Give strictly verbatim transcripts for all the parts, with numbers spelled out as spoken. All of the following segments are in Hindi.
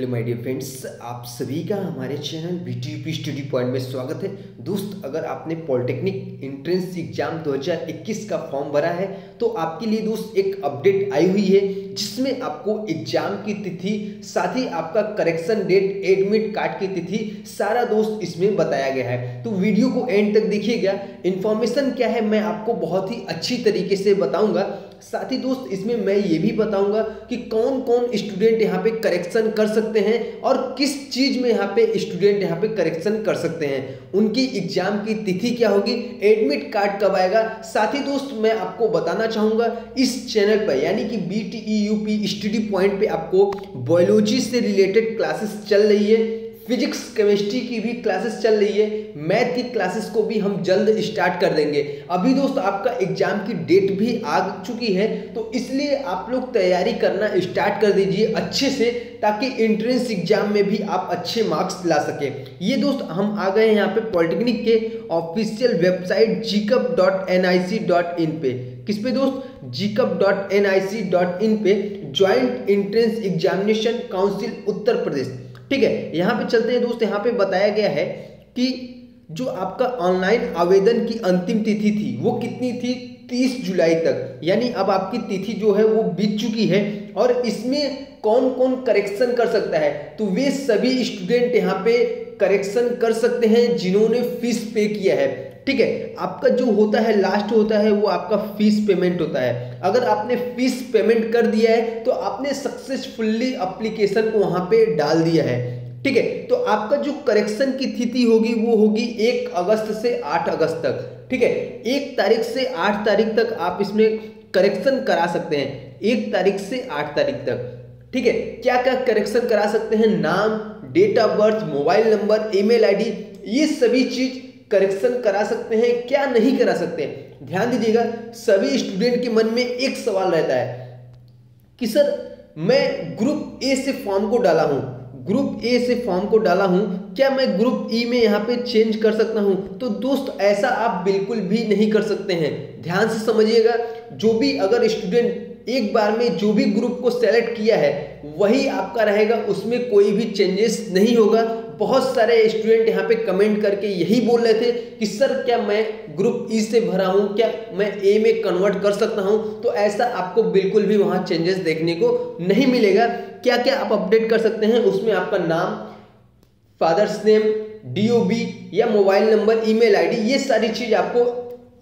हेलो माय डियर फ्रेंड्स, आप सभी का हमारे चैनल बीटीयूप स्टडी पॉइंट में स्वागत है। दोस्त, अगर आपने पॉलिटेक्निक एंट्रेंस एग्जाम दो हज़ार इक्कीस का फॉर्म भरा है तो आपके लिए दोस्त एक अपडेट आई हुई है जिसमें आपको एग्जाम की तिथि, साथ ही आपका करेक्शन डेट, एडमिट कार्ड की तिथि, सारा दोस्त इसमें बताया गया है। तो वीडियो को एंड तक देखिएगा। इन्फॉर्मेशन क्या है मैं आपको बहुत ही अच्छी तरीके से बताऊँगा। साथ ही दोस्त इसमें मैं ये भी बताऊंगा कि कौन कौन स्टूडेंट यहाँ पे करेक्शन कर सकते हैं और किस चीज़ में यहाँ पे स्टूडेंट यहाँ पे करेक्शन कर सकते हैं, उनकी एग्जाम की तिथि क्या होगी, एडमिट कार्ड कब आएगा। साथ ही दोस्त मैं आपको बताना चाहूँगा इस चैनल पर यानी कि बीटीईयूपी स्टडी पॉइंट पे आपको बायोलॉजी से रिलेटेड क्लासेस चल रही है, फिजिक्स केमिस्ट्री की भी क्लासेस चल रही है, मैथ की क्लासेस को भी हम जल्द स्टार्ट कर देंगे। अभी दोस्त आपका एग्जाम की डेट भी आ चुकी है तो इसलिए आप लोग तैयारी करना स्टार्ट कर दीजिए अच्छे से, ताकि एंट्रेंस एग्जाम में भी आप अच्छे मार्क्स ला सकें। ये दोस्त हम आ गए हैं यहाँ पे पॉलिटेक्निक के official website G C B dot N I C dot in पे। किस पे दोस्त? G C B dot N I C dot in पे, joint entrance examination council Uttar Pradesh. ठीक है, यहाँ पे चलते हैं दोस्त। यहाँ पे बताया गया है कि जो आपका ऑनलाइन आवेदन की अंतिम तिथि थी वो कितनी थी, तीस जुलाई तक, यानी अब आपकी तिथि जो है वो बीत चुकी है। और इसमें कौन कौन करेक्शन कर सकता है तो वे सभी स्टूडेंट यहाँ पे करेक्शन कर सकते हैं जिन्होंने फीस पे किया है। ठीक है, आपका जो होता है लास्ट होता है वो आपका फीस पेमेंट होता है। अगर आपने फीस पेमेंट कर दिया है तो आपने सक्सेसफुली एप्लीकेशन को वहाँ पे डाल दिया है। ठीक है, तो आपका जो करेक्शन की तिथि होगी वो होगी एक अगस्त से आठ अगस्त तक। ठीक है, एक तारीख से आठ तारीख तक आप इसमें करेक्शन करा सकते हैं, एक तारीख से आठ तारीख तक। ठीक है, क्या क्या करेक्शन करा सकते हैं, नाम, date of birth, mobile number, email ID, ये सभी चीज करेक्शन करा सकते हैं, क्या नहीं करा सकते। ध्यान दीजिएगा, सभी स्टूडेंट के मन में एक सवाल रहता है कि सर मैं ग्रुप ए से फॉर्म को डाला हूं, ग्रुप ए से फॉर्म को डाला हूं, क्या मैं ग्रुप ई में यहां पे चेंज कर सकता हूं? तो दोस्त ऐसा आप बिल्कुल भी नहीं कर सकते हैं। ध्यान से समझिएगा, जो भी अगर स्टूडेंट एक बार में जो भी ग्रुप को सेलेक्ट किया है वही आपका रहेगा, उसमें कोई भी चेंजेस नहीं होगा। बहुत सारे स्टूडेंट यहाँ पे कमेंट करके यही बोल रहे थे कि सर क्या मैं ग्रुप ई से भरा हूँ, क्या मैं ए में कन्वर्ट कर सकता हूँ? तो ऐसा आपको बिल्कुल भी वहाँ चेंजेस देखने को नहीं मिलेगा। क्या क्या आप अपडेट कर सकते हैं उसमें आपका नाम, father's name, D O B या मोबाइल नंबर, ईमेल आईडी, ये सारी चीज़ आपको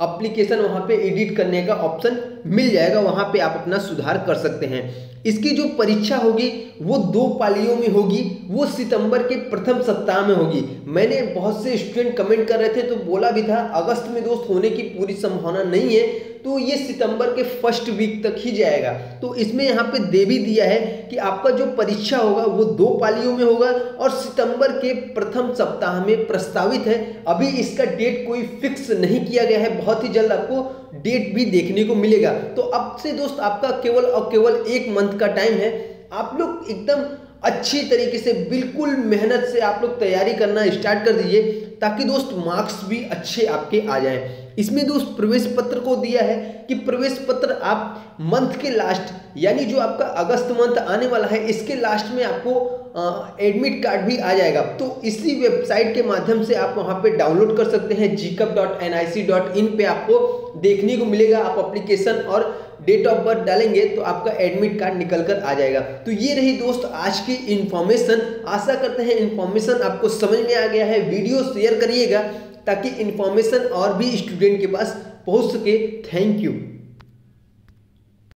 एप्लीकेशन वहाँ पे एडिट करने का ऑप्शन मिल जाएगा, वहाँ पे आप अपना सुधार कर सकते हैं। इसकी जो परीक्षा होगी वो दो पालियों में होगी, वो सितंबर के प्रथम सप्ताह में होगी। मैंने बहुत से स्टूडेंट कमेंट कर रहे थे तो बोला भी था अगस्त में दोस्त होने की पूरी संभावना नहीं है, तो ये सितंबर के फर्स्ट वीक तक ही जाएगा। तो इसमें यहाँ पे दे भी दिया है कि आपका जो परीक्षा होगा वो दो पालियों में होगा और सितंबर के प्रथम सप्ताह में प्रस्तावित है। अभी इसका डेट कोई फिक्स नहीं किया गया है, बहुत ही जल्द आपको डेट भी देखने को मिलेगा। तो अब से दोस्त आपका केवल और केवल एक मंथ का टाइम है। आप लोग एकदम अच्छी तरीके से बिल्कुल मेहनत से आप लोग तैयारी करना स्टार्ट कर दीजिए ताकि दोस्त मार्क्स भी अच्छे आपके आ जाएं। इसमें दोस्त प्रवेश पत्र को दिया है कि प्रवेश पत्र आप मंथ के लास्ट यानी जो आपका अगस्त मंथ आने वाला है इसके लास्ट में आपको एडमिट कार्ड भी आ जाएगा। तो इसी वेबसाइट के माध्यम से आप वहाँ पे डाउनलोड कर सकते हैं, G C B dot N I C dot in पे आपको देखने को मिलेगा। आप एप्लीकेशन और डेट ऑफ बर्थ डालेंगे तो आपका एडमिट कार्ड निकल कर आ जाएगा। तो ये रही दोस्त आज की इन्फॉर्मेशन। आशा करते हैं इन्फॉर्मेशन आपको समझ में आ गया है। वीडियो शेयर करिएगा ताकि इन्फॉर्मेशन और भी स्टूडेंट के पास पहुँच सके। Thank you.